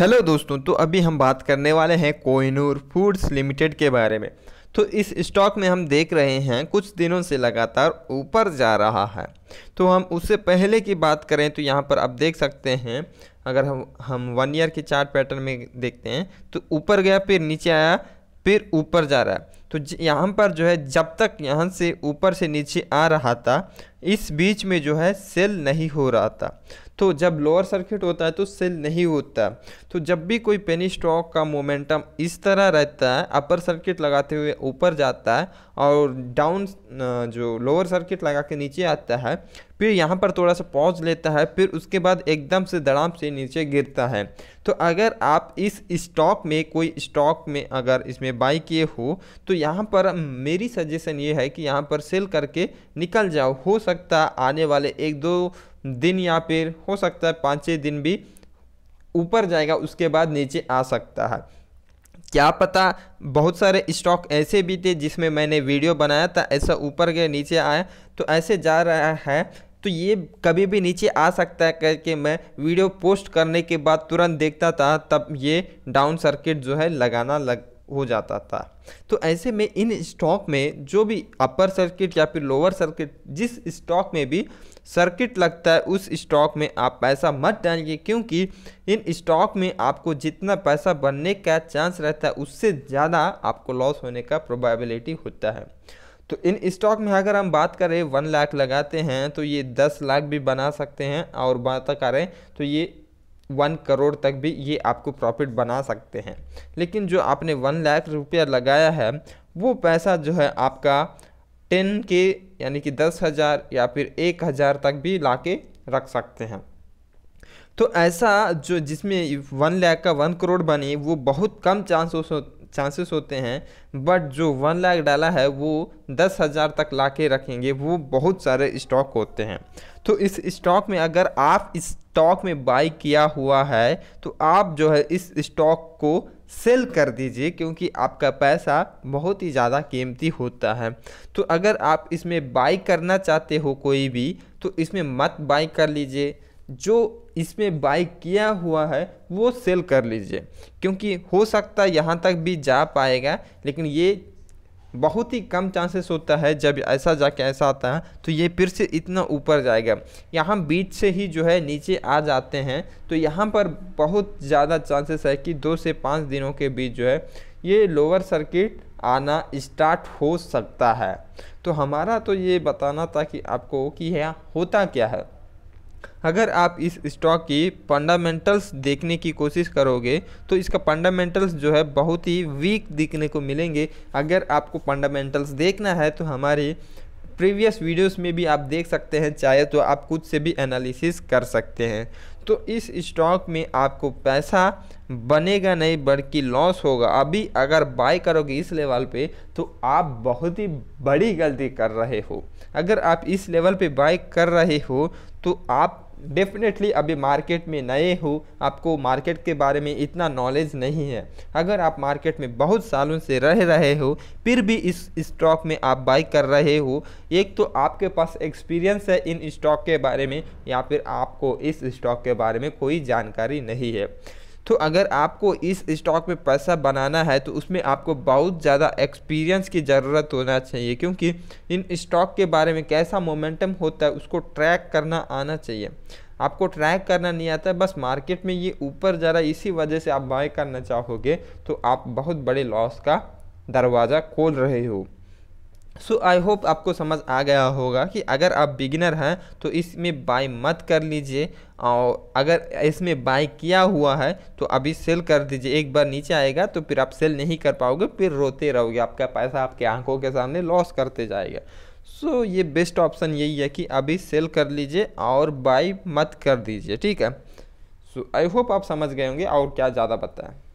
Hello दोस्तों, तो अभी हम बात करने वाले हैं कोहिनूर फूड्स लिमिटेड के बारे में। तो इस स्टॉक में हम देख रहे हैं कुछ दिनों से लगातार ऊपर जा रहा है। तो हम उससे पहले की बात करें तो यहाँ पर आप देख सकते हैं, अगर हम 1 ईयर के चार्ट पैटर्न में देखते हैं तो ऊपर गया, फिर नीचे आया, फिर ऊपर जा रहा है। तो यहाँ पर जो है जब तक यहाँ से ऊपर से नीचे आ रहा था, इस बीच में जो है सेल नहीं हो रहा था। तो जब लोअर सर्किट होता है तो सेल नहीं होता। तो जब भी कोई पेनी स्टॉक का मोमेंटम इस तरह रहता है, अपर सर्किट लगाते हुए ऊपर जाता है और डाउन जो लोअर सर्किट लगा के नीचे आता है, फिर यहाँ पर थोड़ा सा पॉज लेता है, फिर उसके बाद एकदम से धड़ाम से नीचे गिरता है। तो अगर आप इस स्टॉक में कोई स्टॉक में अगर इसमें बाई किए हो तो यहाँ पर मेरी सजेशन ये है कि यहाँ पर सेल करके निकल जाओ। हो सकता है आने वाले 1-2 दिन या फिर हो सकता है 5-6 दिन भी ऊपर जाएगा, उसके बाद नीचे आ सकता है। क्या पता, बहुत सारे स्टॉक ऐसे भी थे जिसमें मैंने वीडियो बनाया था, ऐसा ऊपर गया नीचे आया, तो ऐसे जा रहा है। तो ये कभी भी नीचे आ सकता है करके मैं वीडियो पोस्ट करने के बाद तुरंत देखता था, तब ये डाउन सर्किट जो है लगाना हो जाता था। तो ऐसे में इन स्टॉक में जो भी अपर सर्किट या फिर लोअर सर्किट, जिस स्टॉक में भी सर्किट लगता है उस स्टॉक में आप पैसा मत डालिए, क्योंकि इन स्टॉक में आपको जितना पैसा बनने का चांस रहता है उससे ज़्यादा आपको लॉस होने का प्रोबेबिलिटी होता है। तो इन स्टॉक में अगर हम बात करें 1 लाख लगाते हैं तो ये 10 लाख भी बना सकते हैं, और बात करें तो ये 1 करोड़ तक भी ये आपको प्रॉफिट बना सकते हैं। लेकिन जो आपने 1 लाख रुपया लगाया है वो पैसा जो है आपका 10K यानी कि 10,000 या फिर 1,000 तक भी लाके रख सकते हैं। तो ऐसा जो जिसमें 1 लाख का 1 करोड़ बने वो बहुत कम चांसेस होते हैं, बट जो 1 लाख डाला है वो 10,000 तक लाके रखेंगे, वो बहुत सारे स्टॉक होते हैं। तो इस स्टॉक में अगर आप इस स्टॉक में बाई किया हुआ है तो आप जो है इस स्टॉक को सेल कर दीजिए, क्योंकि आपका पैसा बहुत ही ज़्यादा कीमती होता है। तो अगर आप इसमें बाई करना चाहते हो कोई भी, तो इसमें मत बाई कर लीजिए, जो इसमें बाई किया हुआ है वो सेल कर लीजिए, क्योंकि हो सकता है यहाँ तक भी जा पाएगा, लेकिन ये बहुत ही कम चांसेस होता है। जब ऐसा जाके ऐसा आता है तो ये फिर से इतना ऊपर जाएगा, यहाँ बीच से ही जो है नीचे आ जाते हैं। तो यहाँ पर बहुत ज़्यादा चांसेस है कि 2 से 5 दिनों के बीच जो है ये लोअर सर्किट आना स्टार्ट हो सकता है। तो हमारा तो ये बताना था कि आपको कि यह होता क्या है। अगर आप इस स्टॉक की फंडामेंटल्स देखने की कोशिश करोगे तो इसका फंडामेंटल्स जो है बहुत ही वीक दिखने को मिलेंगे। अगर आपको फंडामेंटल्स देखना है तो हमारे प्रीवियस वीडियोस में भी आप देख सकते हैं, चाहे तो आप खुद से भी एनालिसिस कर सकते हैं। तो इस स्टॉक में आपको पैसा बनेगा नहीं बल्कि लॉस होगा। अभी अगर बाय करोगे इस लेवल पे तो आप बहुत ही बड़ी गलती कर रहे हो। अगर आप इस लेवल पे बाय कर रहे हो तो आप डेफिनेटली अभी मार्केट में नए हो, आपको मार्केट के बारे में इतना नॉलेज नहीं है। अगर आप मार्केट में बहुत सालों से रह रहे हो फिर भी इस स्टॉक में आप बाई कर रहे हो, एक तो आपके पास एक्सपीरियंस है इन स्टॉक के बारे में, या फिर आपको इस स्टॉक के बारे में कोई जानकारी नहीं है। तो अगर आपको इस स्टॉक में पैसा बनाना है तो उसमें आपको बहुत ज़्यादा एक्सपीरियंस की ज़रूरत होना चाहिए, क्योंकि इन स्टॉक के बारे में कैसा मोमेंटम होता है उसको ट्रैक करना आना चाहिए। आपको ट्रैक करना नहीं आता, बस मार्केट में ये ऊपर जा रहा है इसी वजह से आप बाय करना चाहोगे तो आप बहुत बड़े लॉस का दरवाज़ा खोल रहे हो। सो आई होप आपको समझ आ गया होगा कि अगर आप बिगिनर हैं तो इसमें बाय मत कर लीजिए, और अगर इसमें बाय किया हुआ है तो अभी सेल कर दीजिए। एक बार नीचे आएगा तो फिर आप सेल नहीं कर पाओगे, फिर रोते रहोगे, आपका पैसा आपके आंखों के सामने लॉस करते जाएगा। सो ये बेस्ट ऑप्शन यही है कि अभी सेल कर लीजिए और बाय मत कर दीजिए, ठीक है। सो आई होप आप समझ गए होंगे और क्या ज़्यादा बताएं।